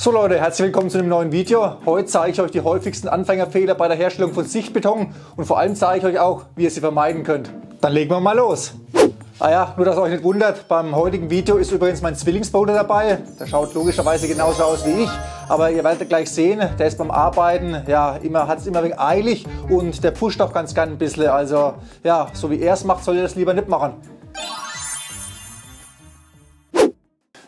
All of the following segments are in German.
So Leute, herzlich willkommen zu einem neuen Video. Heute zeige ich euch die häufigsten Anfängerfehler bei der Herstellung von Sichtbeton und vor allem zeige ich euch auch, wie ihr sie vermeiden könnt. Dann legen wir mal los. Ah ja, nur dass ihr euch nicht wundert, beim heutigen Video ist übrigens mein Zwillingsbruder dabei. Der schaut logischerweise genauso aus wie ich, aber ihr werdet gleich sehen, der ist beim Arbeiten, ja, hat es immer wegen eilig und der pusht auch ganz gern ein bisschen. Also ja, so wie er es macht, sollt ihr das lieber nicht machen.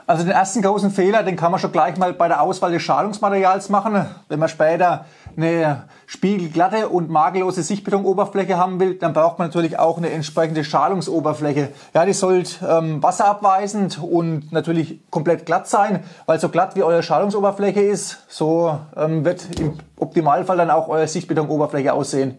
Also den ersten großen Fehler, den kann man schon gleich mal bei der Auswahl des Schalungsmaterials machen. Wenn man später eine spiegelglatte und makellose Sichtbetonoberfläche haben will, dann braucht man natürlich auch eine entsprechende Schalungsoberfläche. Ja, die sollte wasserabweisend und natürlich komplett glatt sein, weil so glatt wie eure Schalungsoberfläche ist, so wird im Optimalfall dann auch eure Sichtbetonoberfläche aussehen.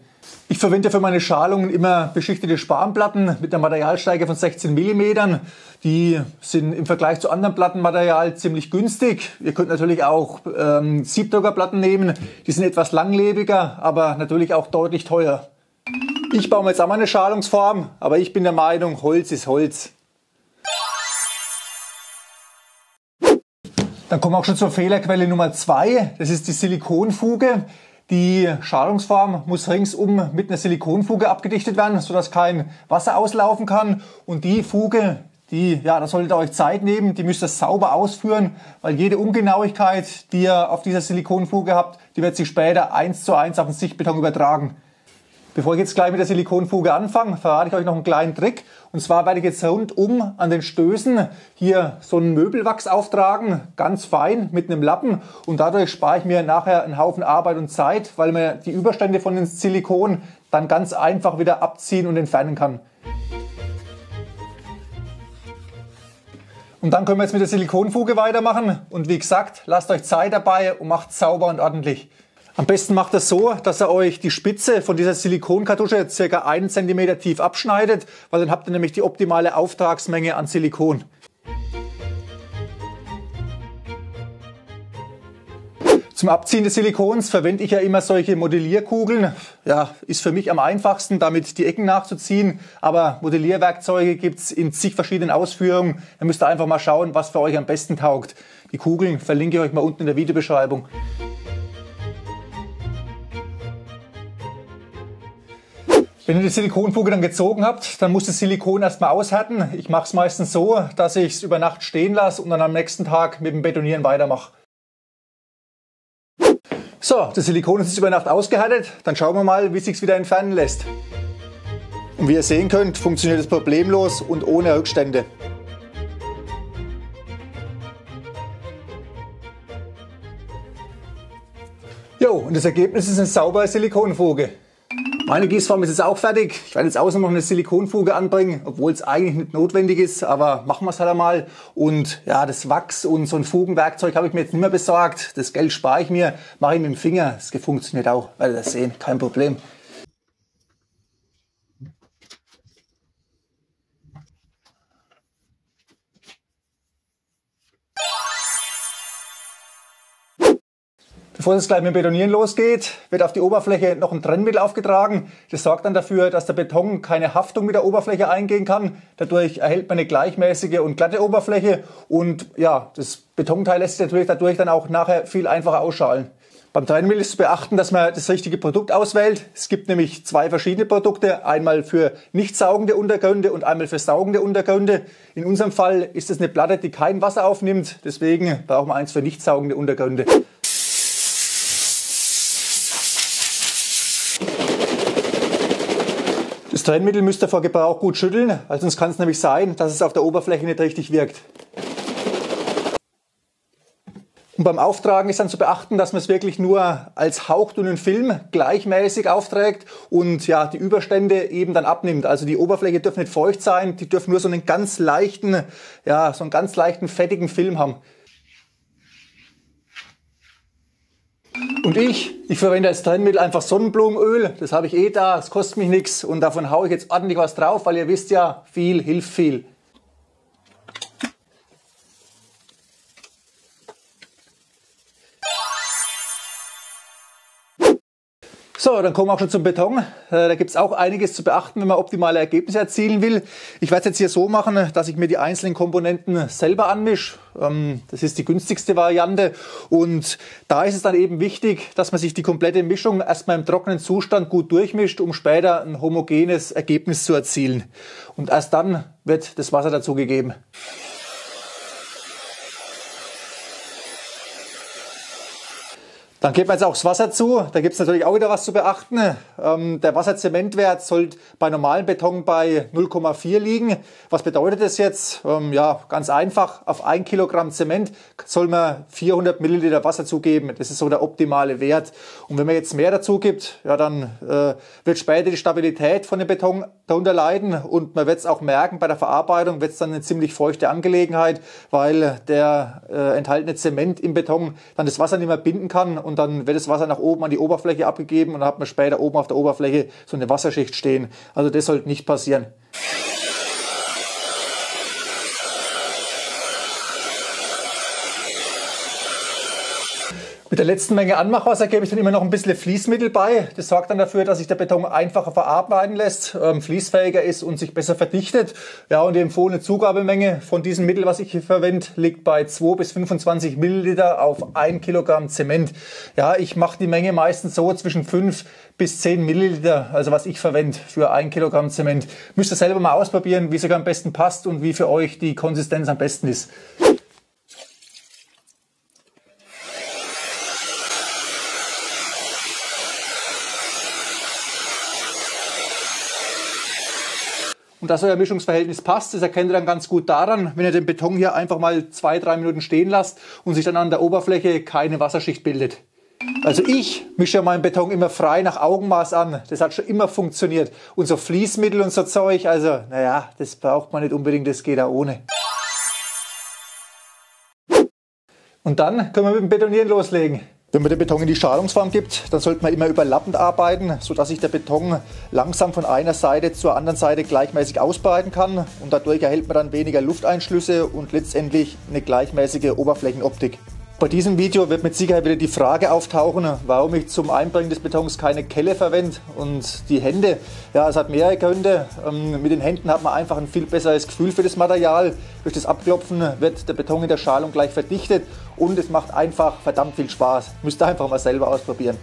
Ich verwende für meine Schalungen immer beschichtete Spanplatten mit einer Materialstärke von 16 mm. Die sind im Vergleich zu anderen Plattenmaterial ziemlich günstig. Ihr könnt natürlich auch Siebdruckerplatten nehmen. Die sind etwas langlebiger, aber natürlich auch deutlich teuer. Ich baue mir jetzt auch meine Schalungsform, aber ich bin der Meinung, Holz ist Holz. Dann kommen wir auch schon zur Fehlerquelle Nummer 2. Das ist die Silikonfuge. Die Schalungsform muss ringsum mit einer Silikonfuge abgedichtet werden, sodass kein Wasser auslaufen kann. Und die Fuge, da solltet ihr euch Zeit nehmen, die müsst ihr sauber ausführen, weil jede Ungenauigkeit, die ihr auf dieser Silikonfuge habt, die wird sich später 1:1 auf den Sichtbeton übertragen. Bevor ich jetzt gleich mit der Silikonfuge anfange, verrate ich euch noch einen kleinen Trick. Und zwar werde ich jetzt rundum an den Stößen hier so einen Möbelwachs auftragen, ganz fein mit einem Lappen. Und dadurch spare ich mir nachher einen Haufen Arbeit und Zeit, weil man die Überstände von dem Silikon dann ganz einfach wieder abziehen und entfernen kann. Und dann können wir jetzt mit der Silikonfuge weitermachen. Und wie gesagt, lasst euch Zeit dabei und macht sauber und ordentlich. Am besten macht es so, dass ihr euch die Spitze von dieser Silikonkartusche ca. 1 cm tief abschneidet, weil dann habt ihr nämlich die optimale Auftragsmenge an Silikon. Zum Abziehen des Silikons verwende ich ja immer solche Modellierkugeln. Ja, ist für mich am einfachsten, damit die Ecken nachzuziehen, aber Modellierwerkzeuge gibt es in zig verschiedenen Ausführungen. Da müsst ihr einfach mal schauen, was für euch am besten taugt. Die Kugeln verlinke ich euch mal unten in der Videobeschreibung. Wenn ihr die Silikonfuge dann gezogen habt, dann muss das Silikon erstmal aushärten. Ich mache es meistens so, dass ich es über Nacht stehen lasse und dann am nächsten Tag mit dem Betonieren weitermache. So, das Silikon ist jetzt über Nacht ausgehärtet. Dann schauen wir mal, wie es sich wieder entfernen lässt. Und wie ihr sehen könnt, funktioniert es problemlos und ohne Rückstände. Jo, und das Ergebnis ist eine saubere Silikonfuge. Meine Gießform ist jetzt auch fertig. Ich werde jetzt außen noch eine Silikonfuge anbringen, obwohl es eigentlich nicht notwendig ist, aber machen wir es halt einmal. Und ja, das Wachs und so ein Fugenwerkzeug habe ich mir jetzt nicht mehr besorgt. Das Geld spare ich mir, mache ich mit dem Finger. Das funktioniert auch, werdet ihr das sehen, kein Problem. Bevor es gleich mit dem Betonieren losgeht, wird auf die Oberfläche noch ein Trennmittel aufgetragen. Das sorgt dann dafür, dass der Beton keine Haftung mit der Oberfläche eingehen kann. Dadurch erhält man eine gleichmäßige und glatte Oberfläche. Und ja, das Betonteil lässt sich natürlich dadurch dann auch nachher viel einfacher ausschalen. Beim Trennmittel ist zu beachten, dass man das richtige Produkt auswählt. Es gibt nämlich zwei verschiedene Produkte, einmal für nicht saugende Untergründe und einmal für saugende Untergründe. In unserem Fall ist es eine Platte, die kein Wasser aufnimmt. Deswegen brauchen wir eins für nicht saugende Untergründe. Das Trennmittel müsst ihr vor Gebrauch gut schütteln, weil sonst kann es nämlich sein, dass es auf der Oberfläche nicht richtig wirkt. Und beim Auftragen ist dann zu beachten, dass man es wirklich nur als hauchdünnen Film gleichmäßig aufträgt und ja, die Überstände eben dann abnimmt. Also die Oberfläche dürfen nicht feucht sein, die dürfen nur so einen ganz leichten, ja, so einen ganz leichten fettigen Film haben. Und ich verwende als Trennmittel einfach Sonnenblumenöl, das habe ich eh da, es kostet mich nichts und davon haue ich jetzt ordentlich was drauf, weil ihr wisst ja, viel hilft viel. So, dann kommen wir auch schon zum Beton. Da gibt es auch einiges zu beachten, wenn man optimale Ergebnisse erzielen will. Ich werde es jetzt hier so machen, dass ich mir die einzelnen Komponenten selber anmische. Das ist die günstigste Variante. Und da ist es dann eben wichtig, dass man sich die komplette Mischung erstmal im trockenen Zustand gut durchmischt, um später ein homogenes Ergebnis zu erzielen. Und erst dann wird das Wasser dazugegeben. Dann geben wir jetzt auch das Wasser zu. Da gibt es natürlich auch wieder was zu beachten. Der Wasserzementwert soll bei normalem Beton bei 0,4 liegen. Was bedeutet das jetzt? Ja, ganz einfach. Auf 1 Kilogramm Zement soll man 400 Milliliter Wasser zugeben. Das ist so der optimale Wert. Und wenn man jetzt mehr dazu gibt, ja, dann wird später die Stabilität von dem Beton darunter leiden. Und man wird es auch merken, bei der Verarbeitung wird es dann eine ziemlich feuchte Angelegenheit, weil der enthaltene Zement im Beton dann das Wasser nicht mehr binden kann. Und dann wird das Wasser nach oben an die Oberfläche abgegeben und dann hat man später oben auf der Oberfläche so eine Wasserschicht stehen. Also das sollte nicht passieren. Mit der letzten Menge Anmachwasser gebe ich dann immer noch ein bisschen Fließmittel bei. Das sorgt dann dafür, dass sich der Beton einfacher verarbeiten lässt, fließfähiger ist und sich besser verdichtet. Ja, und die empfohlene Zugabemenge von diesem Mittel, was ich hier verwende, liegt bei 2 bis 25 Milliliter auf 1 Kilogramm Zement. Ja, ich mache die Menge meistens so zwischen 5 bis 10 Milliliter, also was ich verwende für 1 Kilogramm Zement. Müsst ihr selber mal ausprobieren, wie es euch am besten passt und wie für euch die Konsistenz am besten ist. Und dass euer Mischungsverhältnis passt, das erkennt ihr dann ganz gut daran, wenn ihr den Beton hier einfach mal 2-3 Minuten stehen lasst und sich dann an der Oberfläche keine Wasserschicht bildet. Also ich mische ja meinen Beton immer frei nach Augenmaß an. Das hat schon immer funktioniert. Und so Fließmittel und so Zeug, also naja, das braucht man nicht unbedingt, das geht auch ohne. Und dann können wir mit dem Betonieren loslegen. Wenn man den Beton in die Schalungsform gibt, dann sollte man immer überlappend arbeiten, sodass sich der Beton langsam von einer Seite zur anderen Seite gleichmäßig ausbreiten kann. Und dadurch erhält man dann weniger Lufteinschlüsse und letztendlich eine gleichmäßige Oberflächenoptik. Bei diesem Video wird mit Sicherheit wieder die Frage auftauchen, warum ich zum Einbringen des Betons keine Kelle verwende und die Hände. Ja, es hat mehrere Gründe. Mit den Händen hat man einfach ein viel besseres Gefühl für das Material. Durch das Abklopfen wird der Beton in der Schalung gleich verdichtet und es macht einfach verdammt viel Spaß. Müsst ihr einfach mal selber ausprobieren.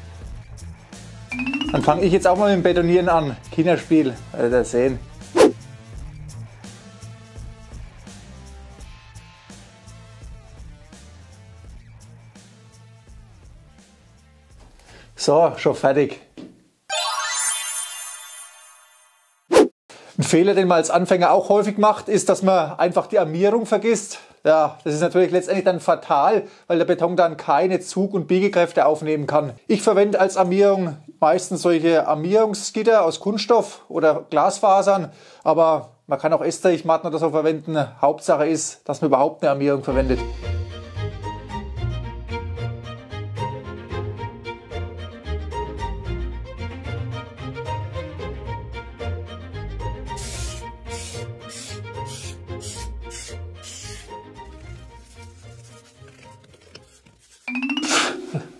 Dann fange ich jetzt auch mal mit dem Betonieren an. Kinderspiel, werdet ihr sehen. So, schon fertig. Ein Fehler, den man als Anfänger auch häufig macht, ist, dass man einfach die Armierung vergisst. Ja, das ist natürlich letztendlich dann fatal, weil der Beton dann keine Zug- und Biegekräfte aufnehmen kann. Ich verwende als Armierung meistens solche Armierungsgitter aus Kunststoff oder Glasfasern, aber man kann auch Estrichmatten oder so verwenden. Hauptsache ist, dass man überhaupt eine Armierung verwendet.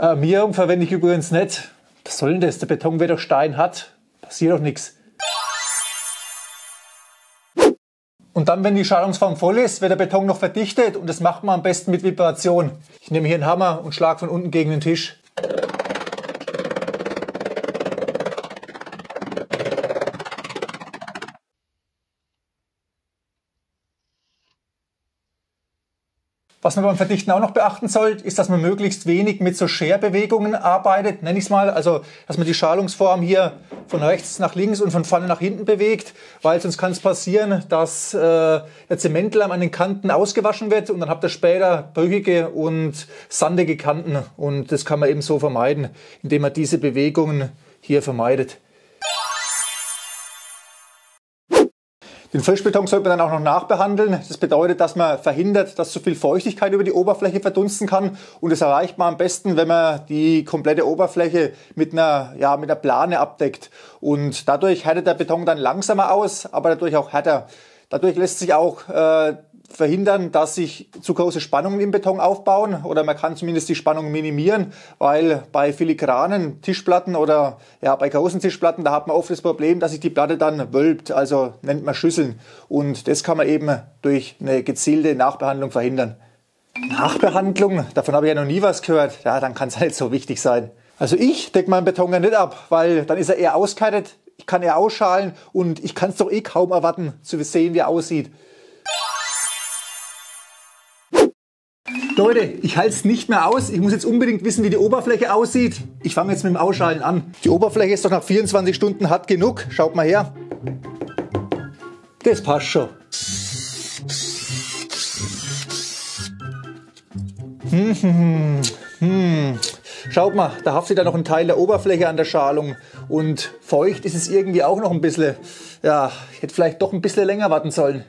Armierung verwende ich übrigens nicht. Was soll denn das? Der Beton, wer doch Stein hat, passiert doch nichts. Und dann, wenn die Schalungsform voll ist, wird der Beton noch verdichtet und das macht man am besten mit Vibration. Ich nehme hier einen Hammer und schlage von unten gegen den Tisch. Was man beim Verdichten auch noch beachten sollte, ist, dass man möglichst wenig mit so Scherbewegungen arbeitet, nenne ich es mal. Also, dass man die Schalungsform hier von rechts nach links und von vorne nach hinten bewegt, weil sonst kann es passieren, dass der Zementleim an den Kanten ausgewaschen wird und dann habt ihr später brüchige und sandige Kanten. Und das kann man eben so vermeiden, indem man diese Bewegungen hier vermeidet. Den Frischbeton sollte man dann auch noch nachbehandeln. Das bedeutet, dass man verhindert, dass zu viel Feuchtigkeit über die Oberfläche verdunsten kann. Und das erreicht man am besten, wenn man die komplette Oberfläche mit einer Plane abdeckt. Und dadurch härtet der Beton dann langsamer aus, aber dadurch auch härter. Dadurch lässt sich auch verhindern, dass sich zu große Spannungen im Beton aufbauen, oder man kann zumindest die Spannung minimieren, weil bei filigranen Tischplatten oder ja, bei großen Tischplatten, da hat man oft das Problem, dass sich die Platte dann wölbt, also nennt man Schüsseln, und das kann man eben durch eine gezielte Nachbehandlung verhindern. Nachbehandlung, davon habe ich ja noch nie was gehört, ja, dann kann es halt so wichtig sein. Also ich decke meinen Beton ja nicht ab, weil dann ist er eher ausgehärtet, ich kann eher ausschalen und ich kann es doch eh kaum erwarten, zu sehen, wie er aussieht. Leute, ich halte es nicht mehr aus. Ich muss jetzt unbedingt wissen, wie die Oberfläche aussieht. Ich fange jetzt mit dem Ausschalen an. Die Oberfläche ist doch nach 24 Stunden hart genug. Schaut mal her. Das passt schon. Schaut mal, da haftet ja noch ein Teil der Oberfläche an der Schalung. Und feucht ist es irgendwie auch noch ein bisschen. Ja, ich hätte vielleicht doch ein bisschen länger warten sollen.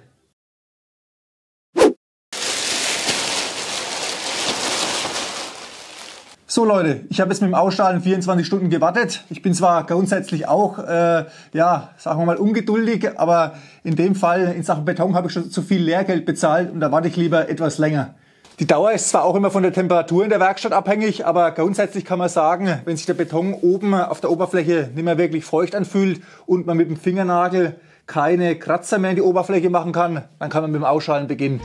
So Leute, ich habe jetzt mit dem Ausschalen 24 Stunden gewartet. Ich bin zwar grundsätzlich auch, ja, sagen wir mal ungeduldig, aber in dem Fall in Sachen Beton habe ich schon zu viel Lehrgeld bezahlt und da warte ich lieber etwas länger. Die Dauer ist zwar auch immer von der Temperatur in der Werkstatt abhängig, aber grundsätzlich kann man sagen, wenn sich der Beton oben auf der Oberfläche nicht mehr wirklich feucht anfühlt und man mit dem Fingernagel keine Kratzer mehr in die Oberfläche machen kann, dann kann man mit dem Ausschalen beginnen.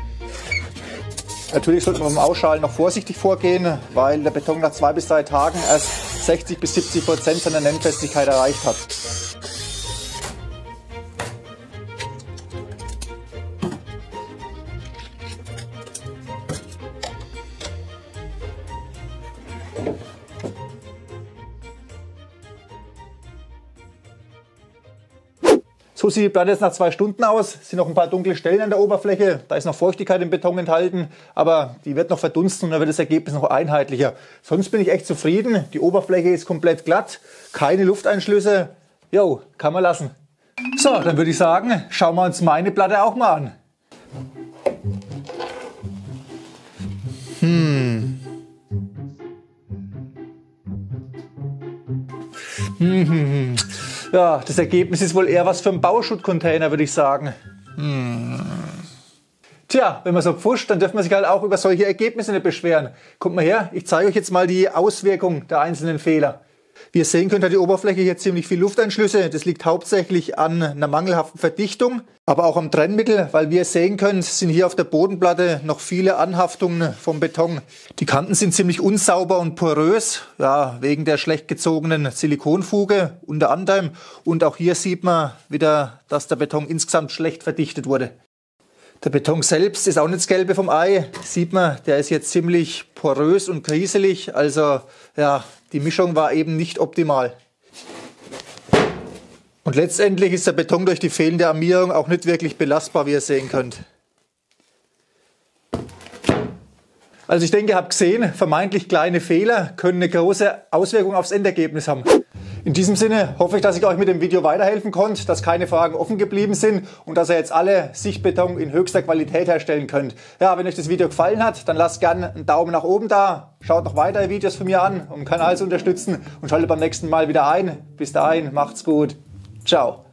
Natürlich sollte man beim Ausschalen noch vorsichtig vorgehen, weil der Beton nach 2 bis 3 Tagen erst 60 bis 70% seiner Nennfestigkeit erreicht hat. So sieht die Platte jetzt nach 2 Stunden aus. Es sind noch ein paar dunkle Stellen an der Oberfläche. Da ist noch Feuchtigkeit im Beton enthalten, aber die wird noch verdunsten und dann wird das Ergebnis noch einheitlicher. Sonst bin ich echt zufrieden. Die Oberfläche ist komplett glatt, keine Lufteinschlüsse. Jo, kann man lassen. So, dann würde ich sagen, schauen wir uns meine Platte auch mal an. Ja, das Ergebnis ist wohl eher was für einen Bauschuttcontainer, würde ich sagen. Tja, wenn man so pfuscht, dann dürfen wir sich halt auch über solche Ergebnisse nicht beschweren. Kommt mal her, ich zeige euch jetzt mal die Auswirkung der einzelnen Fehler. Wie ihr sehen könnt, hat die Oberfläche hier ziemlich viel Lufteinschlüsse. Das liegt hauptsächlich an einer mangelhaften Verdichtung, aber auch am Trennmittel, weil wie ihr sehen könnt, sind hier auf der Bodenplatte noch viele Anhaftungen vom Beton. Die Kanten sind ziemlich unsauber und porös, ja, wegen der schlecht gezogenen Silikonfuge unter anderem. Und auch hier sieht man wieder, dass der Beton insgesamt schlecht verdichtet wurde. Der Beton selbst ist auch nicht das Gelbe vom Ei. Sieht man, der ist jetzt ziemlich porös und kriselig. Also ja, die Mischung war eben nicht optimal. Und letztendlich ist der Beton durch die fehlende Armierung auch nicht wirklich belastbar, wie ihr sehen könnt. Also ich denke, ihr habt gesehen, vermeintlich kleine Fehler können eine große Auswirkung aufs Endergebnis haben. In diesem Sinne hoffe ich, dass ich euch mit dem Video weiterhelfen konnte, dass keine Fragen offen geblieben sind und dass ihr jetzt alle Sichtbeton in höchster Qualität herstellen könnt. Ja, wenn euch das Video gefallen hat, dann lasst gerne einen Daumen nach oben da, schaut noch weitere Videos von mir an, um den Kanal zu unterstützen, und schaltet beim nächsten Mal wieder ein. Bis dahin, macht's gut. Ciao.